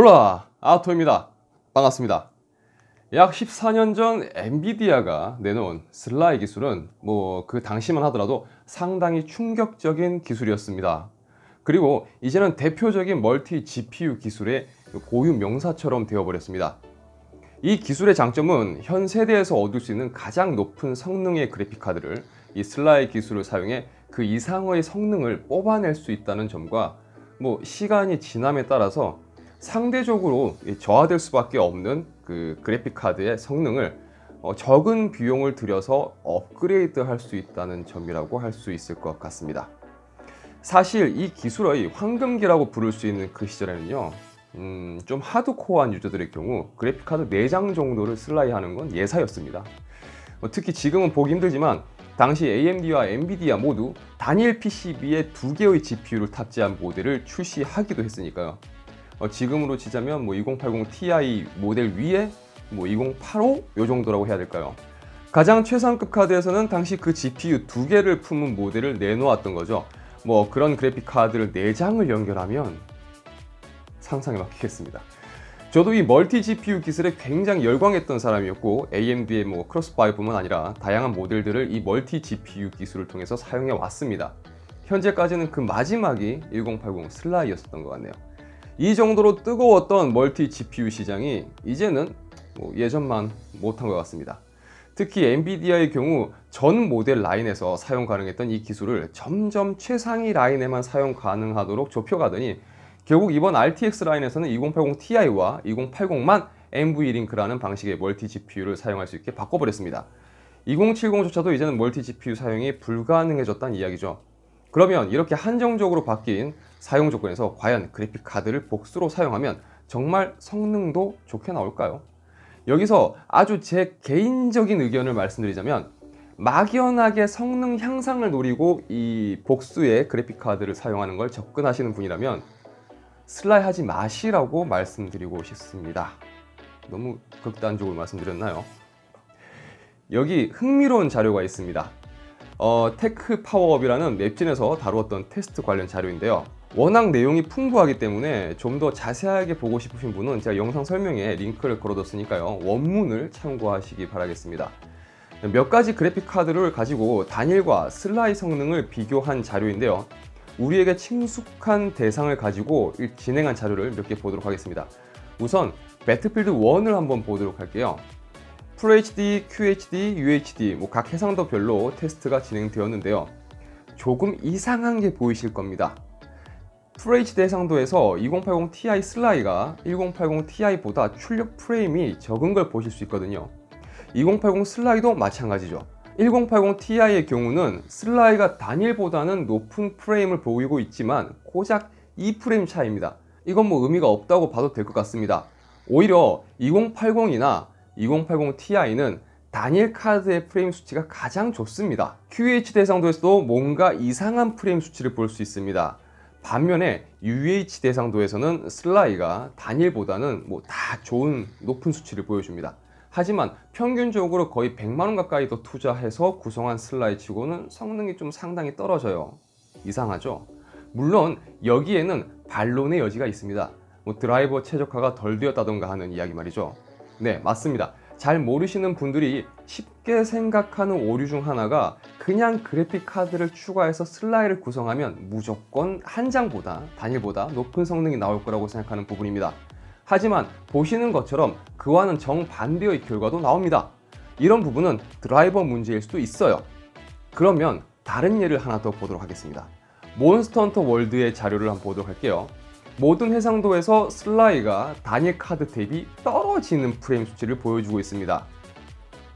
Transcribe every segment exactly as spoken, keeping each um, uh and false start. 올라 아토입니다. 반갑습니다. 약 십사 년 전 엔비디아가 내놓은 슬라이 기술은 뭐 그 당시만 하더라도 상당히 충격적인 기술이었습니다. 그리고 이제는 대표적인 멀티 지피유 기술의 고유 명사처럼 되어버렸습니다. 이 기술의 장점은 현 세대에서 얻을 수 있는 가장 높은 성능의 그래픽 카드를 이 슬라이 기술을 사용해 그 이상의 성능을 뽑아낼 수 있다는 점과 뭐 시간이 지남에 따라서 상대적으로 저하될 수밖에 없는 그 그래픽 카드의 성능을 어 적은 비용을 들여서 업그레이드 할 수 있다는 점이라고 할 수 있을 것 같습니다. 사실 이 기술의 황금기라고 부를 수 있는 그 시절에는요 음 좀 하드코어한 유저들의 경우 그래픽 카드 네 장 정도를 슬라이 하는 건 예사였습니다. 특히 지금은 보기 힘들지만 당시 에이엠디와 엔비디아 모두 단일 피시비에 두 개의 지피유를 탑재한 모델을 출시하기도 했으니까요. 어, 지금으로 치자면 뭐 이공팔공 티아이 모델 위에 뭐 이공팔오 요 정도라고 해야 될까요? 가장 최상급 카드에서는 당시 그 지피유 두 개를 품은 모델을 내놓았던 거죠. 뭐 그런 그래픽 카드를 네 장을 연결하면 상상에 막히겠습니다. 저도 이 멀티 지피유 기술에 굉장히 열광했던 사람이었고 에이엠디의 뭐 크로스파이어뿐만 아니라 다양한 모델들을 이 멀티 지피유 기술을 통해서 사용해 왔습니다. 현재까지는 그 마지막이 일공팔공 슬라이였었던 것 같네요. 이 정도로 뜨거웠던 멀티 지피유 시장이 이제는 뭐 예전만 못한 것 같습니다. 특히 엔비디아의 경우 전 모델 라인에서 사용 가능했던 이 기술을 점점 최상위 라인에만 사용 가능하도록 좁혀가더니 결국 이번 알티엑스 라인에서는 이공팔공 티아이와 이공팔공만 엠브이링크라는 방식의 멀티 지피유를 사용할 수 있게 바꿔버렸습니다. 이공칠공조차도 이제는 멀티 지피유 사용이 불가능해졌다는 이야기죠. 그러면 이렇게 한정적으로 바뀐 사용 조건에서 과연 그래픽 카드를 복수로 사용하면 정말 성능도 좋게 나올까요? 여기서 아주 제 개인적인 의견을 말씀드리자면 막연하게 성능 향상을 노리고 이 복수의 그래픽 카드를 사용하는 걸 접근하시는 분이라면 슬라이 하지 마시라고 말씀드리고 싶습니다. 너무 극단적으로 말씀드렸나요? 여기 흥미로운 자료가 있습니다. 어, 테크 파워업이라는 맵진에서 다루었던 테스트 관련 자료인데요. 워낙 내용이 풍부하기 때문에 좀 더 자세하게 보고 싶으신 분은 제가 영상 설명에 링크를 걸어뒀으니까요. 원문을 참고하시기 바라겠습니다. 몇 가지 그래픽 카드를 가지고 단일과 슬라이 성능을 비교한 자료인데요. 우리에게 친숙한 대상을 가지고 진행한 자료를 몇 개 보도록 하겠습니다. 우선 배틀필드 일을 한번 보도록 할게요. 풀에이치디, 큐에이치디, 유에이치디 뭐 각 해상도별로 테스트가 진행되었는데요. 조금 이상한 게 보이실 겁니다. 풀에이치디 해상도에서 이공팔공 티아이 슬라이가 일공팔공 티아이보다 출력 프레임이 적은 걸 보실 수 있거든요. 이공팔공 슬라이도 마찬가지죠. 일공팔공 티아이의 경우는 슬라이가 단일보다는 높은 프레임을 보이고 있지만 고작 이 프레임 차이입니다. 이건 뭐 의미가 없다고 봐도 될 것 같습니다. 오히려 이공팔공이나 이공팔공 티아이는 단일 카드의 프레임 수치가 가장 좋습니다. 큐에이치디 해상도에서도 뭔가 이상한 프레임 수치를 볼 수 있습니다. 반면에 유에이치디 해상도에서는 슬라이가 단일보다는 뭐 다 좋은 높은 수치를 보여줍니다. 하지만 평균적으로 거의 백만 원 가까이 더 투자해서 구성한 슬라이 치고는 성능이 좀 상당히 떨어져요. 이상하죠? 물론 여기에는 반론의 여지가 있습니다. 뭐 드라이버 최적화가 덜 되었다던가 하는 이야기 말이죠. 네, 맞습니다. 잘 모르시는 분들이 쉽게 생각하는 오류 중 하나가 그냥 그래픽 카드를 추가해서 슬라이를 구성하면 무조건 한 장보다 단일보다 높은 성능이 나올 거라고 생각하는 부분입니다. 하지만 보시는 것처럼 그와는 정반대의 결과도 나옵니다. 이런 부분은 드라이버 문제일 수도 있어요. 그러면 다른 예를 하나 더 보도록 하겠습니다. 몬스터 헌터 월드의 자료를 한번 보도록 할게요. 모든 해상도에서 슬라이가 단일 카드 대비 떨어지는 프레임 수치를 보여주고 있습니다.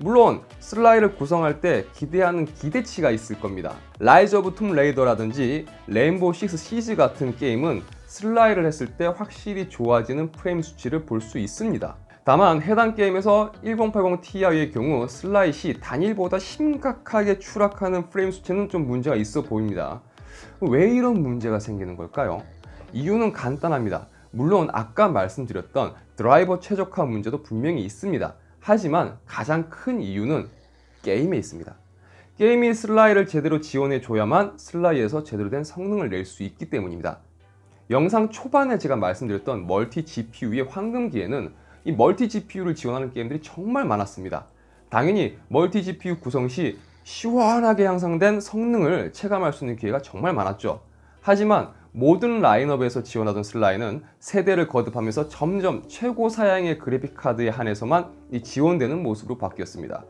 물론 슬라이를 구성할 때 기대하는 기대치가 있을 겁니다. 라이즈 오브 툼 레이더라든지 레인보우 식스 시즈 같은 게임은 슬라이를 했을 때 확실히 좋아지는 프레임 수치를 볼 수 있습니다. 다만 해당 게임에서 일공팔공 티아이의 경우 슬라이 시 단일보다 심각하게 추락하는 프레임 수치는 좀 문제가 있어 보입니다. 왜 이런 문제가 생기는 걸까요? 이유는 간단합니다. 물론 아까 말씀드렸던 드라이버 최적화 문제도 분명히 있습니다. 하지만 가장 큰 이유는 게임에 있습니다. 게임이 슬라이를 제대로 지원해줘야만 슬라이에서 제대로 된 성능을 낼 수 있기 때문입니다. 영상 초반에 제가 말씀드렸던 멀티 지피유의 황금기에는 이 멀티 지피유를 지원하는 게임들이 정말 많았습니다. 당연히 멀티 지피유 구성 시 시원하게 향상된 성능을 체감할 수 있는 기회가 정말 많았죠. 하지만 모든 라인업에서 지원하던 슬라이는 세대를 거듭하면서 점점 최고 사양의 그래픽 카드에 한해서만 이 지원되는 모습으로 바뀌었습니다.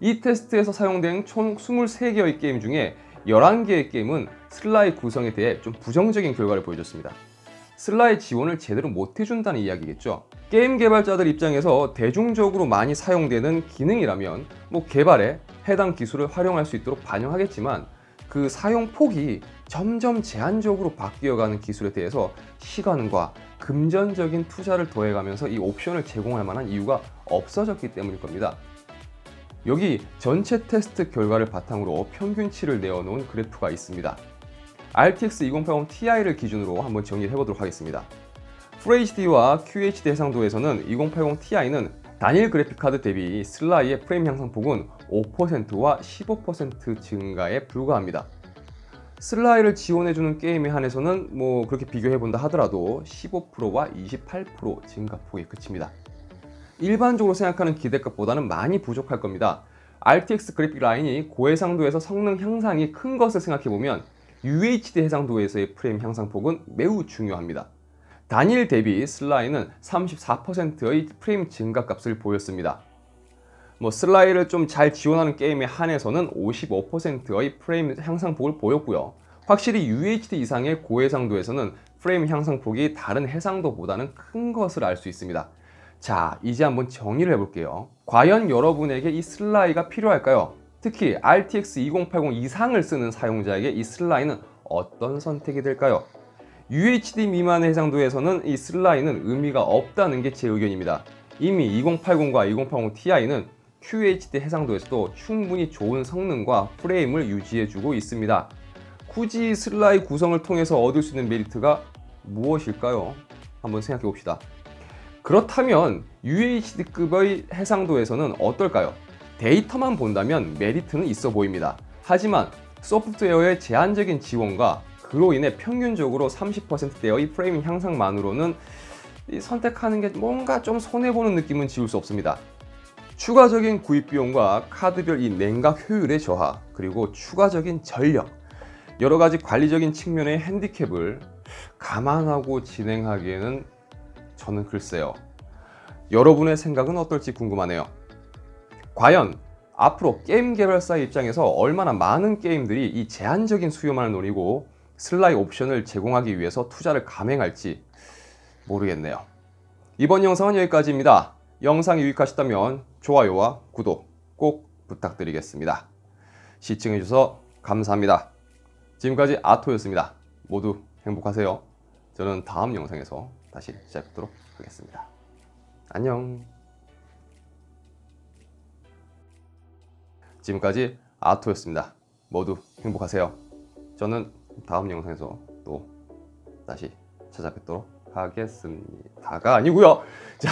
이 테스트에서 사용된 총 이십삼 개의 게임 중에 열한 개의 게임은 슬라이 구성에 대해 좀 부정적인 결과를 보여줬습니다. 슬라이 지원을 제대로 못 해준다는 이야기겠죠. 게임 개발자들 입장에서 대중적으로 많이 사용되는 기능이라면 뭐 개발에 해당 기술을 활용할 수 있도록 반영하겠지만, 그 사용 폭이 점점 제한적으로 바뀌어가는 기술에 대해서 시간과 금전적인 투자를 더해가면서 이 옵션을 제공할 만한 이유가 없어졌기 때문일 겁니다. 여기 전체 테스트 결과를 바탕으로 평균치를 내어놓은 그래프가 있습니다. 알티엑스 이공팔공 티아이를 기준으로 한번 정리해 보도록 하겠습니다. 에프에이치디와 큐에이치디 해상도에서는 이공팔공 티아이는 단일 그래픽카드 대비 슬라이의 프레임 향상폭은 오 퍼센트와 십오 퍼센트 증가에 불과합니다. 슬라이를 지원해주는 게임에 한해서는 뭐 그렇게 비교해본다 하더라도 십오 퍼센트와 이십팔 퍼센트 증가폭에 그칩니다. 일반적으로 생각하는 기대값보다는 많이 부족할 겁니다. 알티엑스 그래픽 라인이 고해상도에서 성능 향상이 큰 것을 생각해보면 유에이치디 해상도에서의 프레임 향상폭은 매우 중요합니다. 단일 대비 슬라이는 삼십사 퍼센트의 프레임 증가값을 보였습니다. 뭐 슬라이를 좀 잘 지원하는 게임에 한해서는 오십오 퍼센트의 프레임 향상폭을 보였고요. 확실히 유에이치디 이상의 고해상도에서는 프레임 향상폭이 다른 해상도보다는 큰 것을 알 수 있습니다. 자, 이제 한번 정리를 해볼게요. 과연 여러분에게 이 슬라이가 필요할까요? 특히 알티엑스 이공팔공 이상을 쓰는 사용자에게 이 슬라이는 어떤 선택이 될까요? 유에이치디 미만의 해상도에서는 이 슬라이는 의미가 없다는 게 제 의견입니다. 이미 이공팔공과 이공팔공 티아이는 큐에이치디 해상도에서도 충분히 좋은 성능과 프레임을 유지해주고 있습니다. 굳이 슬라이 구성을 통해서 얻을 수 있는 메리트가 무엇일까요? 한번 생각해 봅시다. 그렇다면 유에이치디급의 해상도에서는 어떨까요? 데이터만 본다면 메리트는 있어 보입니다. 하지만 소프트웨어의 제한적인 지원과 그로 인해 평균적으로 삼십 퍼센트대의 프레임 향상만으로는 선택하는 게 뭔가 좀 손해보는 느낌은 지울 수 없습니다. 추가적인 구입 비용과 카드별 이 냉각 효율의 저하, 그리고 추가적인 전력, 여러 가지 관리적인 측면의 핸디캡을 감안하고 진행하기에는 저는 글쎄요. 여러분의 생각은 어떨지 궁금하네요. 과연 앞으로 게임 개발사의 입장에서 얼마나 많은 게임들이 이 제한적인 수요만을 노리고 슬라이 옵션을 제공하기 위해서 투자를 감행할지 모르겠네요. 이번 영상은 여기까지입니다. 영상이 유익하셨다면 좋아요와 구독 꼭 부탁드리겠습니다. 시청해주셔서 감사합니다. 지금까지 아토였습니다. 모두 행복하세요. 저는 다음 영상에서 다시 찾아뵙도록 하겠습니다. 안녕. 지금까지 아토였습니다. 모두 행복하세요. 저는 다음 영상에서 또 다시 찾아뵙도록 하겠습니다가 아니고요. 자.